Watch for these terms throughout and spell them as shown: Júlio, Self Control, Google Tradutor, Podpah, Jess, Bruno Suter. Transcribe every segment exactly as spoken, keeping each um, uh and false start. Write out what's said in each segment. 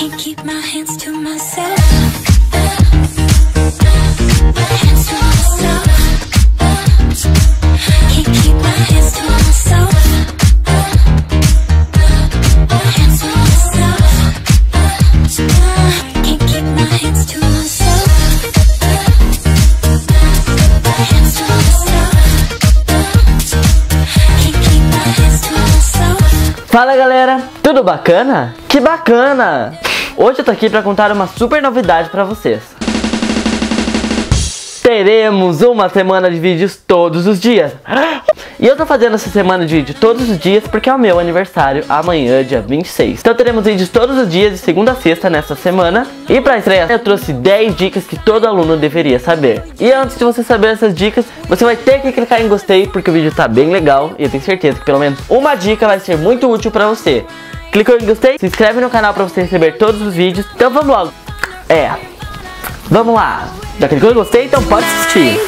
can't keep my hands to myself. Uh, uh, my hands to myself. Uh, can't keep my hands to myself. Uh, uh, my hands to myself. Uh, can't keep my hands to myself. Uh, uh, my hands to myself. Uh, can't keep my hands to myself. Fala, galera, tudo bacana? Que bacana! Hoje eu tô aqui pra contar uma super novidade pra vocês. Teremos uma semana de vídeos todos os dias. E eu tô fazendo essa semana de vídeo todos os dias porque é o meu aniversário amanhã, dia vinte e seis. Então teremos vídeos todos os dias, de segunda a sexta, nessa semana. E pra estreia eu trouxe dez dicas que todo aluno deveria saber. E antes de você saber essas dicas, você vai ter que clicar em gostei, porque o vídeo tá bem legal. E eu tenho certeza que pelo menos uma dica vai ser muito útil pra você. Clicou em gostei, se inscreve no canal pra você receber todos os vídeos. Então vamos logo. É, vamos lá. Já clicou em gostei? Então pode assistir.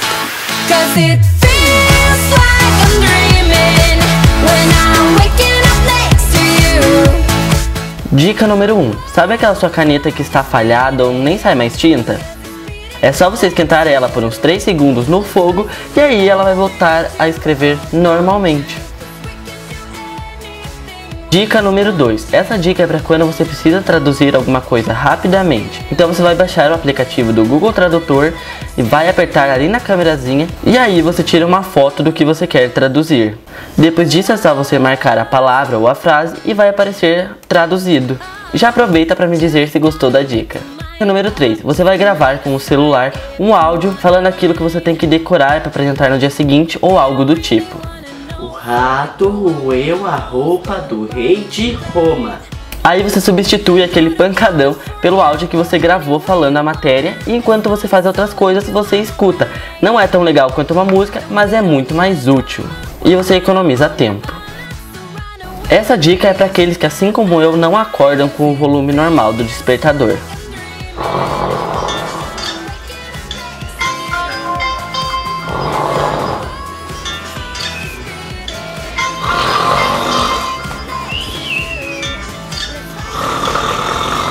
Dica número um. Sabe aquela sua caneta que está falhada ou nem sai mais tinta? É só você esquentar ela por uns três segundos no fogo e aí ela vai voltar a escrever normalmente. Dica número dois. Essa dica é para quando você precisa traduzir alguma coisa rapidamente. Então você vai baixar o aplicativo do Google Tradutor e vai apertar ali na câmerazinha e aí você tira uma foto do que você quer traduzir. Depois disso é só você marcar a palavra ou a frase e vai aparecer traduzido. Já aproveita para me dizer se gostou da dica. Dica número três. Você vai gravar com o celular um áudio falando aquilo que você tem que decorar para apresentar no dia seguinte ou algo do tipo. O rato roeu a roupa do rei de Roma. Aí você substitui aquele pancadão pelo áudio que você gravou falando a matéria e enquanto você faz outras coisas você escuta. Não é tão legal quanto uma música, mas é muito mais útil e você economiza tempo. Essa dica é para aqueles que, assim como eu, não acordam com o volume normal do despertador.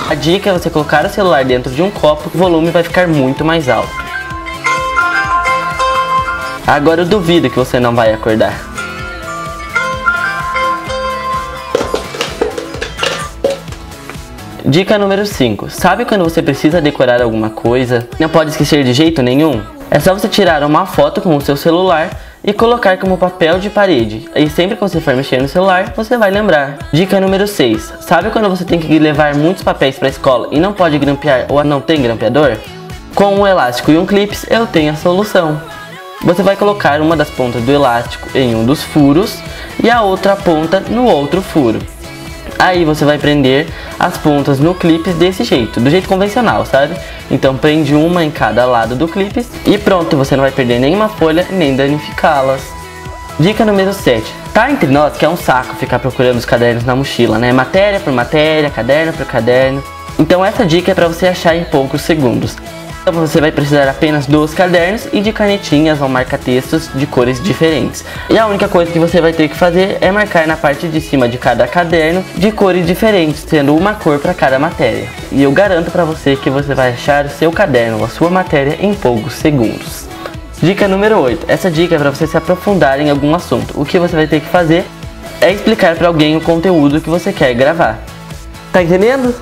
A dica é você colocar o celular dentro de um copo, o volume vai ficar muito mais alto. Agora eu duvido que você não vai acordar. Dica número cinco. Sabe quando você precisa decorar alguma coisa? Não pode esquecer de jeito nenhum? É só você tirar uma foto com o seu celular e colocar como papel de parede. E sempre que você for mexer no celular, você vai lembrar. Dica número seis. Sabe quando você tem que levar muitos papéis para a escola e não pode grampear ou não tem grampeador? Com um elástico e um clips, eu tenho a solução. Você vai colocar uma das pontas do elástico em um dos furos e a outra ponta no outro furo. Aí você vai prender as pontas no clipes desse jeito, do jeito convencional, sabe? Então prende uma em cada lado do clipes e pronto, você não vai perder nenhuma folha nem danificá-las. Dica número sete. Tá entre nós que é um saco ficar procurando os cadernos na mochila, né? Matéria por matéria, caderno por caderno. Então essa dica é para você achar em poucos segundos. Então você vai precisar apenas dos cadernos e de canetinhas ou marca-textos de cores diferentes. E a única coisa que você vai ter que fazer é marcar na parte de cima de cada caderno de cores diferentes, sendo uma cor para cada matéria. E eu garanto para você que você vai achar o seu caderno ou a sua matéria em poucos segundos. Dica número oito. Essa dica é para você se aprofundar em algum assunto. O que você vai ter que fazer é explicar para alguém o conteúdo que você quer gravar. Tá entendendo?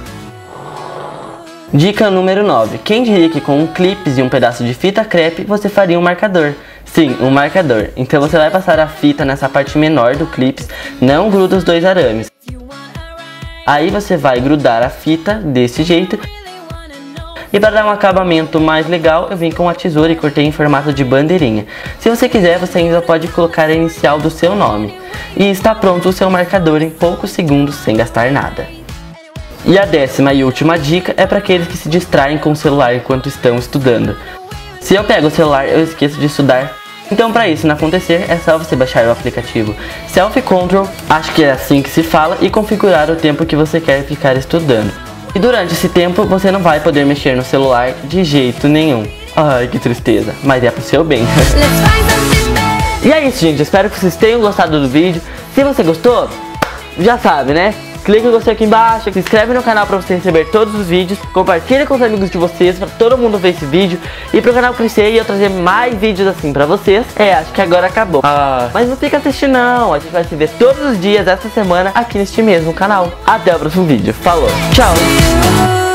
Dica número nove. Quem diria que com um clips e um pedaço de fita crepe você faria um marcador? Sim, um marcador. Então você vai passar a fita nessa parte menor do clips, não gruda os dois arames. Aí você vai grudar a fita desse jeito. E para dar um acabamento mais legal, eu vim com a tesoura e cortei em formato de bandeirinha. Se você quiser, você ainda pode colocar a inicial do seu nome. E está pronto o seu marcador em poucos segundos sem gastar nada. E a décima e última dica é para aqueles que se distraem com o celular enquanto estão estudando. Se eu pego o celular, eu esqueço de estudar. Então para isso não acontecer, é só você baixar o aplicativo Self Control, acho que é assim que se fala, e configurar o tempo que você quer ficar estudando. E durante esse tempo, você não vai poder mexer no celular de jeito nenhum. Ai, que tristeza, mas é pro seu bem. E é isso, gente, espero que vocês tenham gostado do vídeo. Se você gostou, já sabe, né? clica no gostei aqui embaixo, se inscreve no canal para você receber todos os vídeos, compartilha com os amigos de vocês para todo mundo ver esse vídeo e para o canal crescer e eu trazer mais vídeos assim para vocês. É, acho que agora acabou. Ah, mas não fica assistindo não, a gente vai se ver todos os dias essa semana aqui neste mesmo canal. Até o próximo vídeo. Falou, tchau!